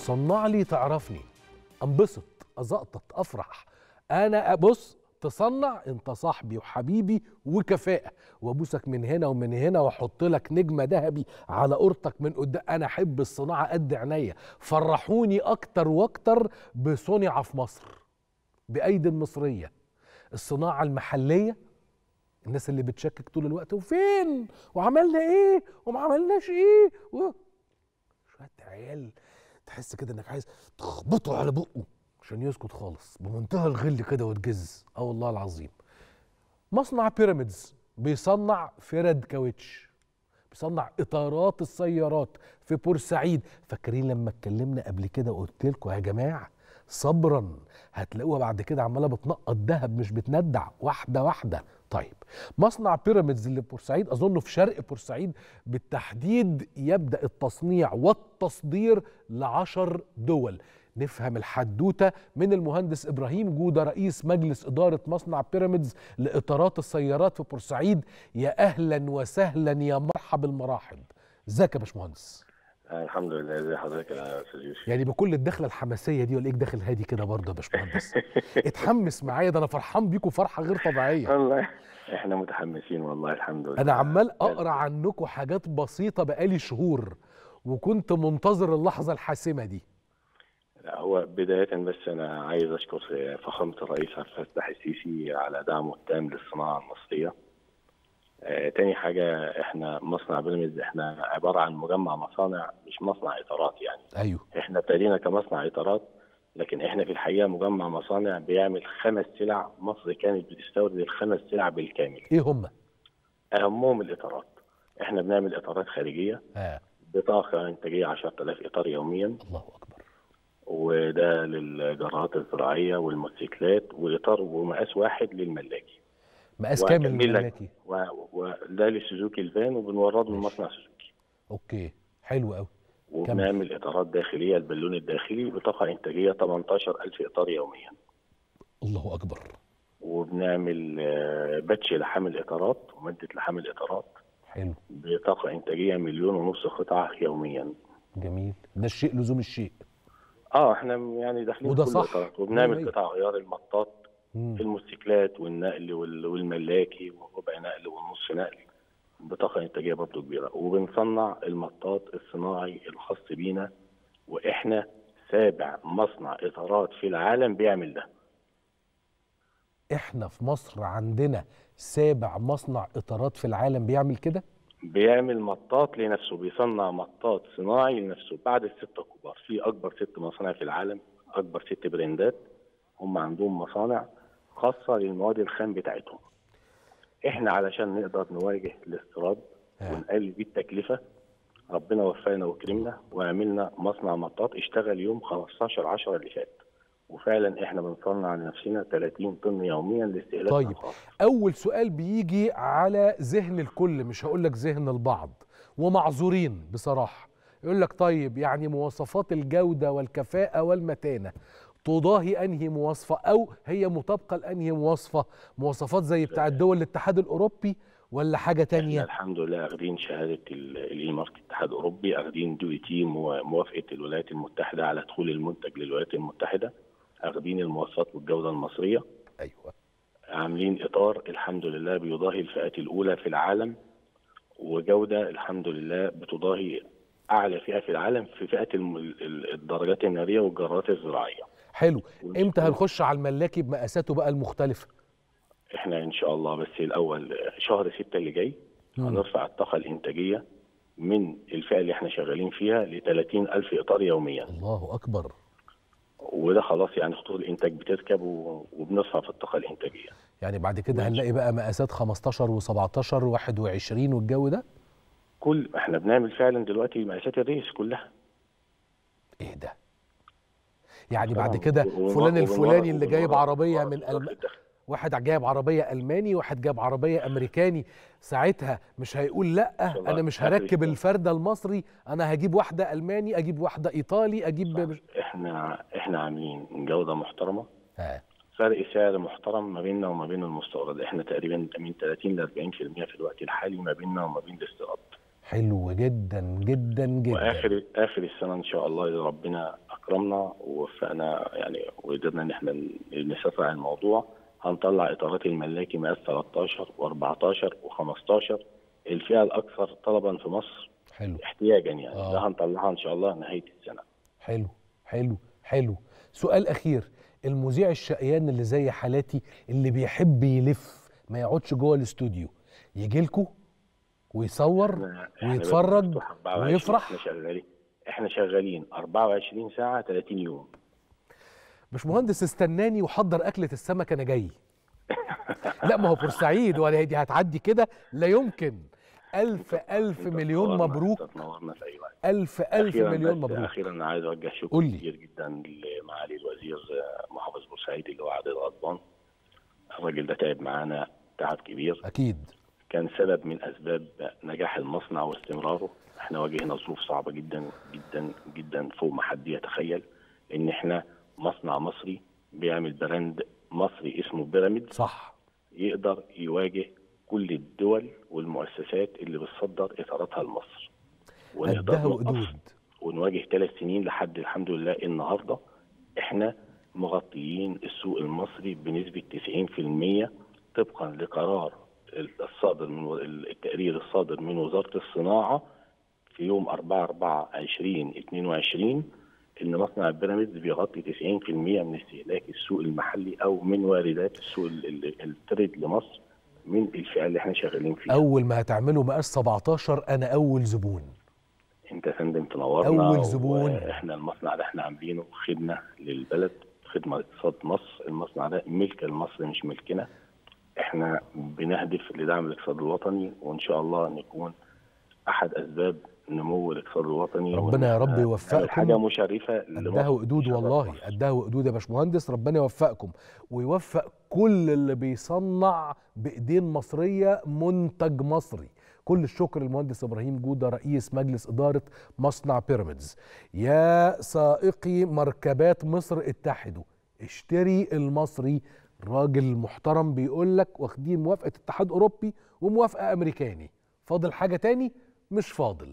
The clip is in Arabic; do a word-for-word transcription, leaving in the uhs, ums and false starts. صنع لي تعرفني، انبسط، ازقطط، افرح. انا ابص تصنع، انت صاحبي وحبيبي وكفاءه، وابوسك من هنا ومن هنا واحط لك نجمه ذهبي على قرطك من قدام. انا احب الصناعه قد عينيا، فرحوني اكتر واكتر بصنع في مصر بايد مصريه. الصناعه المحليه، الناس اللي بتشكك طول الوقت وفين وعملنا ايه وما عملناش ايه و... شويه عيال تحس كده انك عايز تخبطه على بقه عشان يسكت خالص، بمنتهى الغل كده وتجز. اه والله العظيم. مصنع بيراميدز بيصنع فرد كاوتش، بيصنع اطارات السيارات في بورسعيد. فاكرين لما اتكلمنا قبل كده وقلت لكم يا جماعه صبرا هتلاقوها بعد كده عماله بتنقط ذهب مش بتندع، واحده واحده. طيب مصنع بيراميدز اللي في بورسعيد، اظنه في شرق بورسعيد بالتحديد، يبدا التصنيع والتصدير لعشر دول. نفهم الحدوته من المهندس إبراهيم جودة رئيس مجلس إدارة مصنع بيراميدز لإطارات السيارات في بورسعيد. يا أهلا وسهلا، يا مرحب المراحب. ازيك يا باشمهندس؟ الحمد لله، ازي حضرتك يا استاذ يوسف؟ يعني بكل الدخله الحماسيه دي ولاقيك داخل هادي كده برضه يا باشمهندس. اتحمس معايا، ده انا فرحان بيكم فرحه غير طبيعيه. والله احنا متحمسين، والله الحمد لله. انا عمال اقرا عنكم حاجات بسيطه بقالي شهور وكنت منتظر اللحظه الحاسمه دي. لا هو بداية بس أنا عايز أشكر فخامة الرئيس عبد الفتاح السيسي على دعمه التام للصناعة المصرية. آه تاني حاجة، إحنا مصنع بيراميدز إحنا عبارة عن مجمع مصانع مش مصنع إطارات يعني. أيوه. إحنا ابتدينا كمصنع إطارات، لكن إحنا في الحقيقة مجمع مصانع بيعمل خمس سلع. مصر كانت بتستورد الخمس سلع بالكامل. إيه هم؟ أهمهم الإطارات. إحنا بنعمل إطارات خارجية. آه. بطاقة إنتاجية عشرة آلاف إطار يومياً. الله أكبر. وده للجرارات الزراعيه والموتوسيكلات، واطار ومقاس واحد للملاكي. مقاس كامل للملاكي. وده للسوزوكي الفان وبنورده من مصنع سوزوكي. اوكي حلو قوي. وبنعمل اطارات داخليه، البالون الداخلي بطاقه انتاجيه تمنتاشر ألف اطار يوميا. الله اكبر. وبنعمل باتش لحام الاطارات وماده لحام الاطارات. حلو. بطاقه انتاجيه مليون ونص قطعه يوميا. جميل، ده الشيء لزوم الشيء. اه احنا يعني داخلين في كل الإطارات، وبنعمل قطع غيار المطاط في الموتوسيكلات والنقل والملاكي وربع نقل ونص نقل، بطاقه انتاجيه برضه كبيره. وبنصنع المطاط الصناعي الخاص بينا، واحنا سابع مصنع اطارات في العالم بيعمل ده. احنا في مصر عندنا سابع مصنع اطارات في العالم بيعمل كده؟ بيعمل مطاط لنفسه، بيصنع مطاط صناعي لنفسه بعد الستة كبار. في أكبر ست مصانع في العالم، أكبر ست براندات هم عندهم مصانع خاصة للمواد الخام بتاعتهم. إحنا علشان نقدر نواجه الاستيراد ونقلل بيه التكلفة، ربنا وفقنا وكرمنا وعملنا مصنع مطاط اشتغل يوم خمستاشر عشرة اللي فات، وفعلا احنا بنصنع لنفسنا ثلاثين طن يوميا لاستهلاك. طيب الخاص. اول سؤال بيجي على ذهن الكل، مش هقول لك ذهن البعض، ومعذورين بصراحه، يقول لك طيب يعني مواصفات الجوده والكفاءه والمتانه تضاهي انهي مواصفه، او هي مطابقه لانهي مواصفه؟ مواصفات زي بتاعه دول الاتحاد الاوروبي ولا حاجه ثانيه؟ الحمد لله اخدين شهاده الاي مارك الاتحاد الاوروبي، اخدين دو تي موافقه الولايات المتحده على دخول المنتج للولايات المتحده، اخدين المواصفات والجوده المصريه. ايوه. عاملين اطار الحمد لله بيضاهي الفئات الاولى في العالم، وجوده الحمد لله بتضاهي اعلى فئه في العالم في فئه الدرجات الناريه والجرارات الزراعيه. حلو. امتى هنخش على الملاكي بمقاساته بقى المختلفه؟ احنا ان شاء الله بس الاول شهر ستة اللي جاي هنرفع الطاقه الانتاجيه من الفئه اللي احنا شغالين فيها ل ثلاثين ألف اطار يوميا. الله اكبر. وده خلاص يعني خطوط الانتاج بتركب وبنصرف في الطاقه الانتاجيه. يعني بعد كده هنلاقي بقى مقاسات خمستاشر وسبعتاشر وواحد وعشرين والجو ده؟ كل احنا بنعمل فعلا دلوقتي مقاسات الريس كلها. ايه ده؟ يعني بعد كده فلان الفلاني اللي جايب عربيه من ألم... واحد جايب عربيه الماني، واحد جايب عربيه امريكاني، ساعتها مش هيقول لا انا مش هركب الفرده المصري، انا هجيب واحده الماني، اجيب واحده ايطالي، اجيب. احنا احنا عاملين جوده محترمه، فرق سعر محترم ما بيننا وما بين المستورد. احنا تقريبا من ثلاثين ل أربعين في المية في الوقت الحالي ما بيننا وما بين الاستيراد. حلو جدا جدا جدا. واخر اخر السنه ان شاء الله اذا ربنا اكرمنا ووفقنا يعني وقدرنا ان احنا نسرع الموضوع هنطلع اطارات الملاكي مقاس ثلاثة عشر وأربعة عشر وخمسة عشر الفئه الاكثر طلبا في مصر حلو احتياجا يعني آه. ده هنطلعها ان شاء الله نهايه السنه. حلو حلو حلو. سؤال اخير، المذيع الشقيان اللي زي حالاتي اللي بيحب يلف ما يقعدش جوه الاستوديو يجي لكم ويصور ويتفرج ويفرح؟ احنا شغالين احنا شغالين أربعة وعشرين ساعة ثلاثين يوم. باشمهندس استناني وحضر اكله السمك انا جاي. لا ما هو بورسعيد ولا دي هتعدي كده، لا يمكن. الف الف مليون مبروك. الف الف مليون مبروك. اخيرا انا عايز اوجه شكر كتير جدا لمعالي الوزير محافظ بورسعيد اللي هو عادل غضبان. الراجل ده تعب معانا تعب كبير. اكيد. كان سبب من اسباب نجاح المصنع واستمراره. احنا واجهنا ظروف صعبه جدا جدا جدا فوق ما حد يتخيل، ان احنا مصنع مصري بيعمل براند مصري اسمه بيراميدز صح، يقدر يواجه كل الدول والمؤسسات اللي بتصدر اثاراتها لمصر، ونقدر نقف ونواجه ثلاث سنين لحد الحمد لله النهارده احنا مغطيين السوق المصري بنسبه تسعين في المية طبقا لقرار الصادر من التقرير الصادر من وزاره الصناعه في يوم أربعة أربعة ألفين واثنين وعشرين ان مصنع بيراميدز بيغطي تسعين في المية من استهلاك السوق المحلي او من واردات السوق التريد لمصر من الفئه اللي احنا شغالين فيها. اول ما هتعملوا مقاس سبعة عشر انا اول زبون. انت يا فندم تنورنا، اول زبون. احنا المصنع ده احنا عاملينه خدمه للبلد، خدمه لاقتصاد مصر، المصنع ده ملك لمصر مش ملكنا. احنا بنهدف لدعم الاقتصاد الوطني وان شاء الله نكون احد اسباب نمو الاقتصاد الوطني. ربنا يا رب يوفقكم. حاجه مشرفه قدها وقدود، والله قدها وقدود يا باشمهندس. ربنا يوفقكم ويوفق كل اللي بيصنع بايدين مصريه منتج مصري. كل الشكر للمهندس ابراهيم جودة رئيس مجلس اداره مصنع بيراميدز. يا سائقي مركبات مصر اتحدوا، اشتري المصري. راجل محترم بيقول لك واخدين موافقه اتحاد اوروبي وموافقه امريكاني، فاضل حاجه تاني؟ مش فاضل.